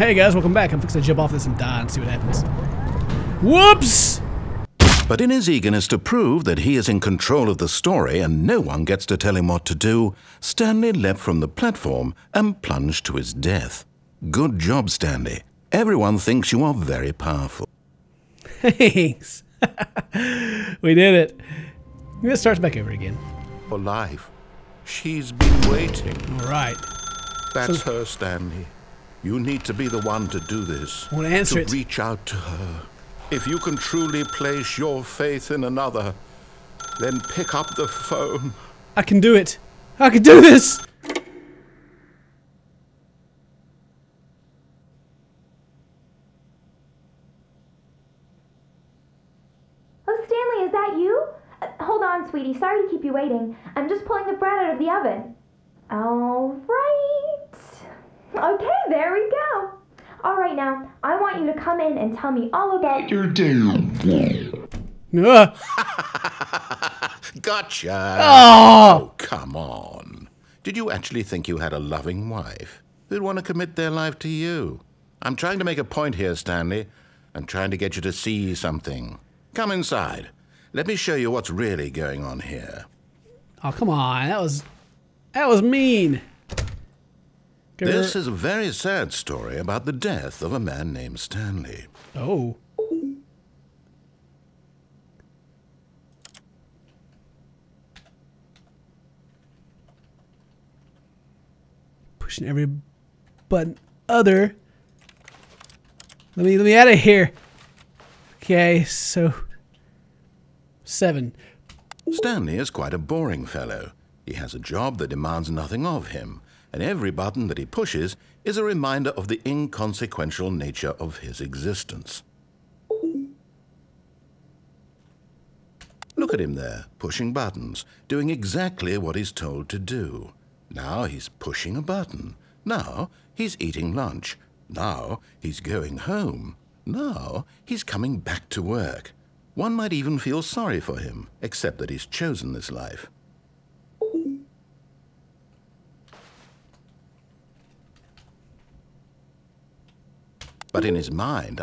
Hey guys, welcome back. I'm fixing to jump off this and die and see what happens. Whoops! But in his eagerness to prove that he is in control of the story and no one gets to tell him what to do, Stanley leapt from the platform and plunged to his death. Good job, Stanley. Everyone thinks you are very powerful. Thanks. We did it. It starts back over again. For life. She's been waiting. All right. That's her, Stanley. You need to be the one to do this. I want to answer it. To reach out to her. If you can truly place your faith in another, then pick up the phone. I can do it. I can do this. Oh, Stanley, is that you? Hold on, sweetie. Sorry to keep you waiting. I'm just pulling the bread out of the oven. All right. Okay, there we go. All right, now, I want you to come in and tell me all about your day. Gotcha. Oh, come on. Did you actually think you had a loving wife who'd want to commit their life to you? I'm trying to make a point here, Stanley. I'm trying to get you to see something. Come inside. Let me show you what's really going on here. Oh, come on. That was mean. This is a very sad story about the death of a man named Stanley. Oh. Pushing every button other. Let me out of here. Okay, so 7. Stanley is quite a boring fellow. He has a job that demands nothing of him. And every button that he pushes is a reminder of the inconsequential nature of his existence. Look at him there, pushing buttons, doing exactly what he's told to do. Now he's pushing a button. Now he's eating lunch. Now he's going home. Now he's coming back to work. One might even feel sorry for him, except that he's chosen this life. But in his mind,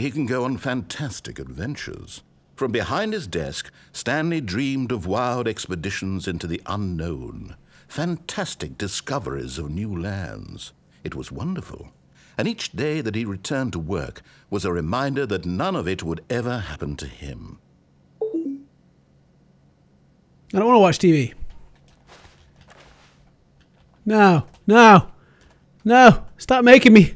he can go on fantastic adventures. From behind his desk, Stanley dreamed of wild expeditions into the unknown, fantastic discoveries of new lands. It was wonderful. And each day that he returned to work was a reminder that none of it would ever happen to him. I don't want to watch TV. No, no, no. Stop making me.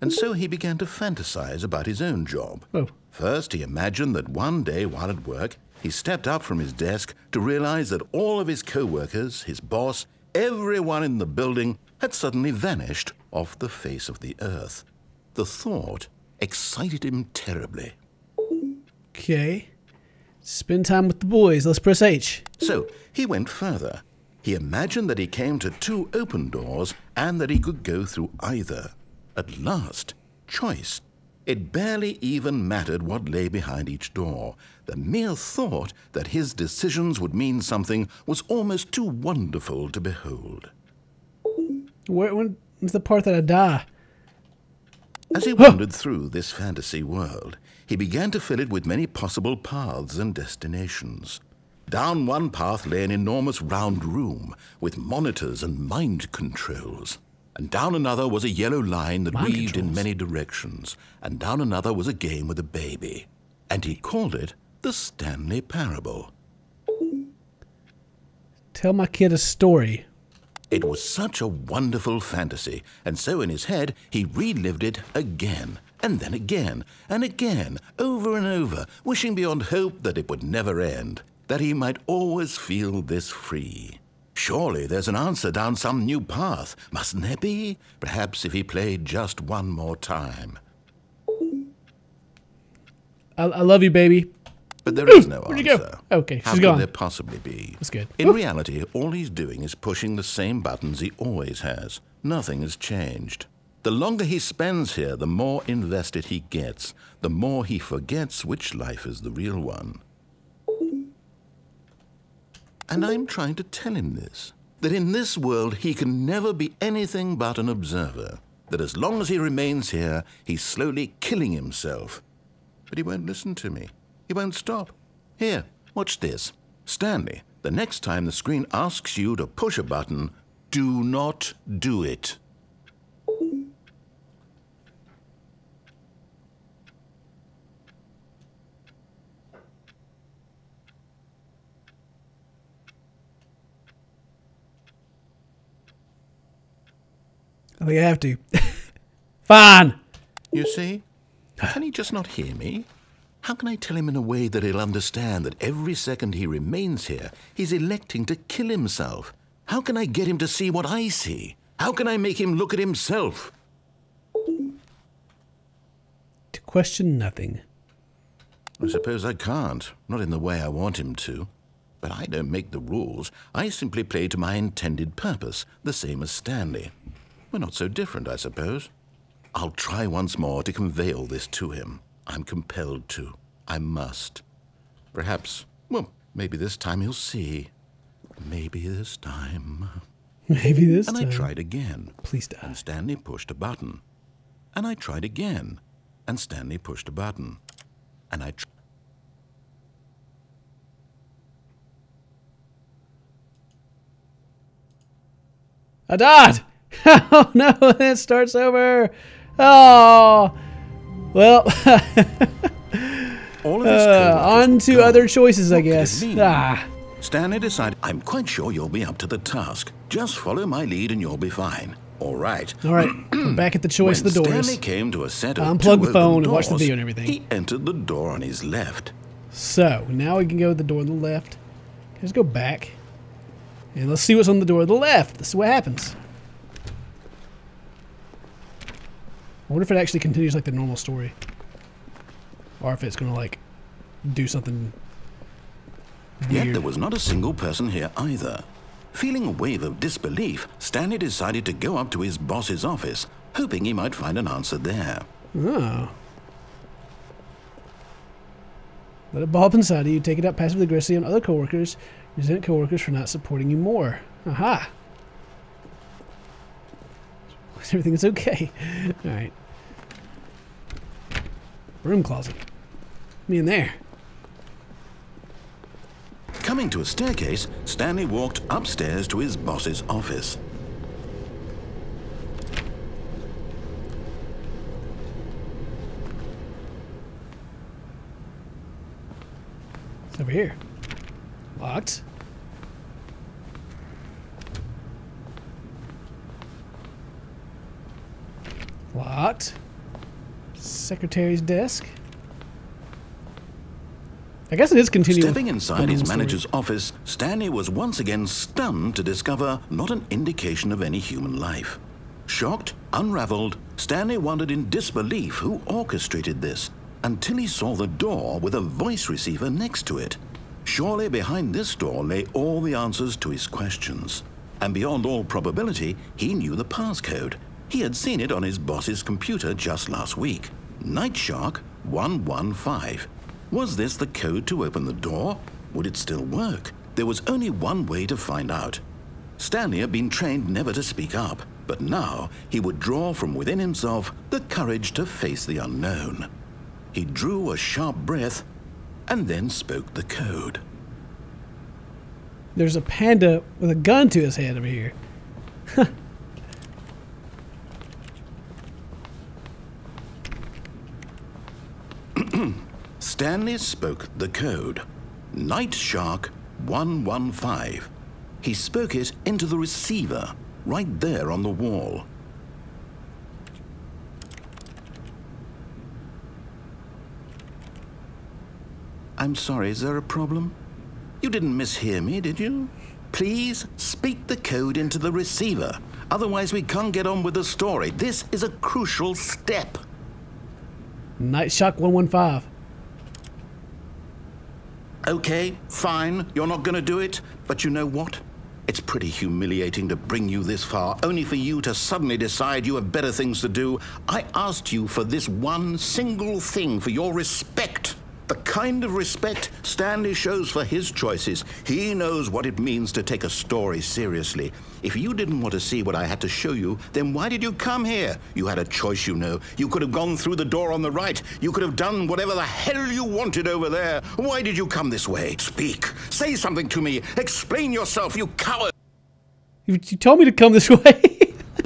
And so he began to fantasize about his own job. Oh. First, he imagined that one day while at work, he stepped up from his desk to realize that all of his co-workers, his boss, everyone in the building had suddenly vanished off the face of the earth. The thought excited him terribly. Okay. Spend time with the boys. Let's press H. So he went further. He imagined that he came to 2 open doors and that he could go through either. At last, choice. It barely even mattered what lay behind each door. The mere thought that his decisions would mean something was almost too wonderful to behold. When was the part that I die? As he wandered through this fantasy world, he began to fill it with many possible paths and destinations. Down one path lay an enormous round room with monitors and mind controls. And down another was a yellow line that weaved in many directions. And down another was a game with a baby. And he called it The Stanley Parable. Tell my kid a story. It was such a wonderful fantasy. And so in his head, he relived it again. And then again. And again. Over and over. Wishing beyond hope that it would never end. That he might always feel this free. Surely there's an answer down some new path, mustn't there be? Perhaps if he played just one more time. I love you, baby. But there is no answer. Where'd you go? Okay, she's gone. How could there possibly be? That's good. In reality, all he's doing is pushing the same buttons he always has. Nothing has changed. The longer he spends here, the more invested he gets. The more he forgets which life is the real one. And I'm trying to tell him this. that in this world he can never be anything but an observer, that as long as he remains here, he's slowly killing himself. But he won't listen to me. He won't stop. Here, watch this. Stanley, the next time the screen asks you to push a button, do not do it. I think I have to. Fine. You see? Can he just not hear me? How can I tell him in a way that he'll understand that every second he remains here, he's electing to kill himself? How can I get him to see what I see? How can I make him look at himself? To question nothing. I suppose I can't. Not in the way I want him to. But I don't make the rules. I simply play to my intended purpose, the same as Stanley. We're not so different, I suppose. I'll try once more to convey all this to him. I'm compelled to. I must. Perhaps, well, maybe this time he'll see. Maybe this time. Maybe this time. And I tried again. Please die. And Stanley pushed a button. And I tried again. And Stanley pushed a button. And I tried. I died! Oh no, it starts over. Oh, well. All of this on to other choices, I guess. Stanley decided, I'm quite sure you'll be up to the task. Just follow my lead and you'll be fine. All right. All right. We're back at the choice of the doors. Stanley came to a set of unplug the phone and watch the video and everything. He entered the door on his left. So now we can go to the door on the left. Let's go back and let's see what's on the door on the left. Let's see what happens. I wonder if it actually continues like the normal story. Or if it's gonna like do something weird. Yet there was not a single person here either. Feeling a wave of disbelief, Stanley decided to go up to his boss's office, hoping he might find an answer there. Oh. Let it bob inside of you, take it out passively aggressively on other coworkers, resent coworkers for not supporting you more. Aha. Everything is okay. All right. Room closet. Me in there. Coming to a staircase, Stanley walked upstairs to his boss's office. It's over here. Locked. Locked. Secretary's desk. I guess it is continuing. Stepping inside his manager's office, Stanley was once again stunned to discover not an indication of any human life. Shocked, unraveled, Stanley wondered in disbelief who orchestrated this, until he saw the door with a voice receiver next to it. Surely behind this door lay all the answers to his questions. And beyond all probability, he knew the passcode. He had seen it on his boss's computer just last week. Nightshark 115. Was this the code to open the door? Would it still work? There was only one way to find out. Stanley had been trained never to speak up, but now he would draw from within himself the courage to face the unknown. He drew a sharp breath and then spoke the code. There's a panda with a gun to his head over here. Huh. Stanley spoke the code, Nightshark 115. He spoke it into the receiver, right there on the wall. I'm sorry, is there a problem? You didn't mishear me, did you? Please speak the code into the receiver, otherwise we can't get on with the story. This is a crucial step. Nightshark 115. Okay, fine, you're not gonna do it, but you know what? It's pretty humiliating to bring you this far, only for you to suddenly decide you have better things to do. I asked you for this one single thing, for your respect. The kind of respect Stanley shows for his choices. He knows what it means to take a story seriously. If you didn't want to see what I had to show you, then why did you come here? You had a choice, you know. You could have gone through the door on the right. You could have done whatever the hell you wanted over there. Why did you come this way? Speak. Say something to me. Explain yourself, you coward. You told me to come this way.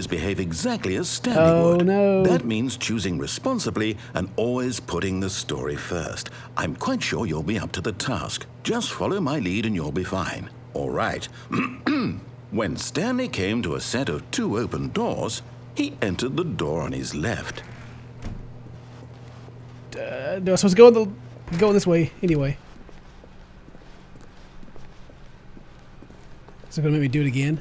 Behave exactly as Stanley would. No. That means choosing responsibly and always putting the story first. I'm quite sure you'll be up to the task. Just follow my lead and you'll be fine. All right. When Stanley came to a set of 2 open doors, he entered the door on his left. No, I was supposed to go this way anyway. Is it going to make me do it again?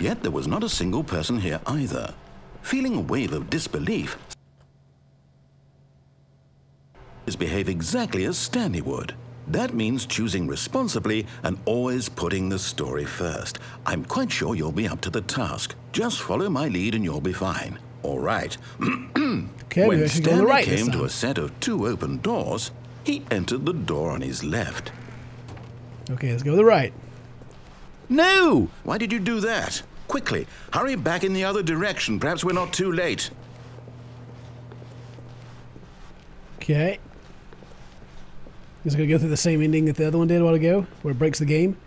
Yet there was not a single person here either. Feeling a wave of disbelief, behave exactly as Stanley would. That means choosing responsibly and always putting the story first. I'm quite sure you'll be up to the task. Just follow my lead and you'll be fine. All right. Okay, when Stanley came to a set of 2 open doors, he entered the door on his left. Okay, let's go to the right. No! Why did you do that? Quickly, hurry back in the other direction. Perhaps we're not too late. Okay. Is it going to go through the same ending that the other one did a while ago? Where it breaks the game?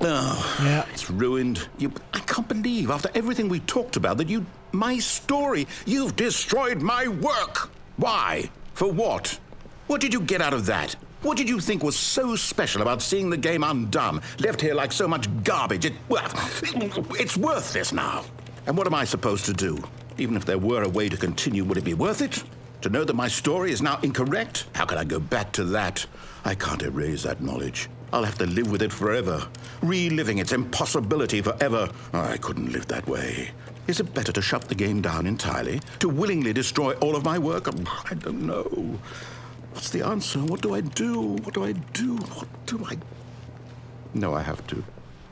Oh, yeah. It's ruined. I can't believe after everything we talked about that my story, you've destroyed my work! Why? For what? What did you get out of that? What did you think was so special about seeing the game undone, left here like so much garbage? It's worthless now. And what am I supposed to do? Even if there were a way to continue, would it be worth it? To know that my story is now incorrect? How can I go back to that? I can't erase that knowledge. I'll have to live with it forever, reliving its impossibility forever. I couldn't live that way. Is it better to shut the game down entirely? To willingly destroy all of my work? I don't know. What's the answer? What do I do? What do I do? What do I... No, I have to.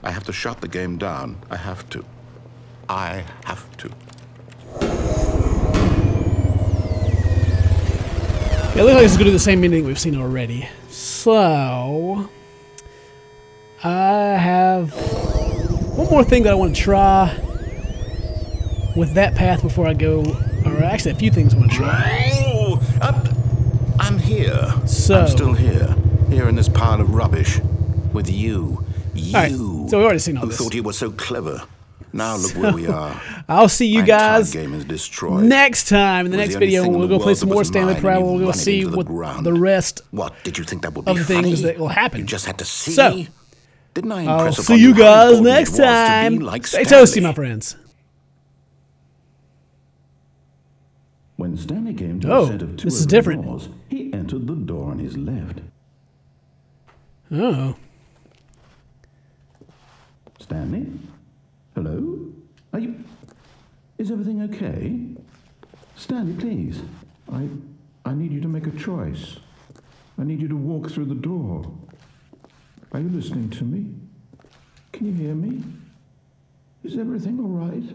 I have to shut the game down. I have to. I have to. It looks like it's going to do the same ending we've seen already. So... I have... one more thing that I want to try with that path before I go... or actually a few things I want to try. Oh! I'm here. So. I'm still here. Here in this pile of rubbish. With you. You. All right. So we've already seen all this. Who thought you were so clever. Now look where we are. I'll see you guys next time in the next video. We'll go play some more Stanley Parable. We'll see what the rest of things that will happen. You just had to see. So, I'll see you guys next time. Stay toasty, my friends. When Stanley came to a set of 2 different doors, he entered the door on his left. Oh. Stanley? Hello? Are you... Is everything okay? Stanley, please. I need you to make a choice. I need you to walk through the door. Are you listening to me? Can you hear me? Is everything all right?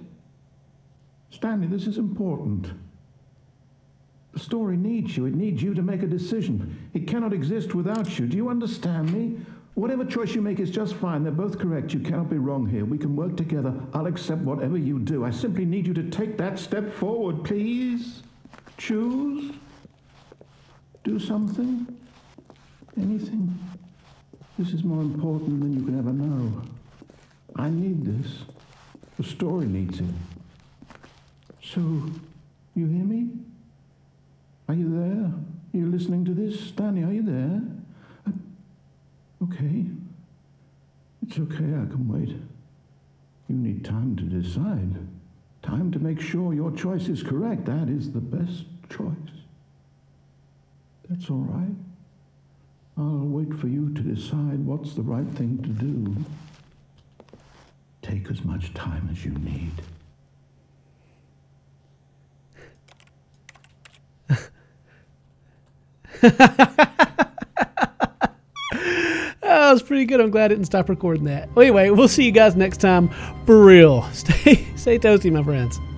Stanley, this is important. The story needs you. It needs you to make a decision. It cannot exist without you. Do you understand me? Whatever choice you make is just fine. They're both correct. You cannot be wrong here. We can work together. I'll accept whatever you do. I simply need you to take that step forward, please. Choose. Do something. Anything. This is more important than you can ever know. I need this. The story needs it. So, you hear me? Are you there? Are you listening to this? Stanley, are you there? Okay. It's okay, I can wait. You need time to decide. Time to make sure your choice is correct. That is the best choice. That's all right. I'll wait for you to decide what's the right thing to do. Take as much time as you need. That was pretty good. I'm glad I didn't stop recording that. Well, anyway, we'll see you guys next time for real. Stay toasty, my friends.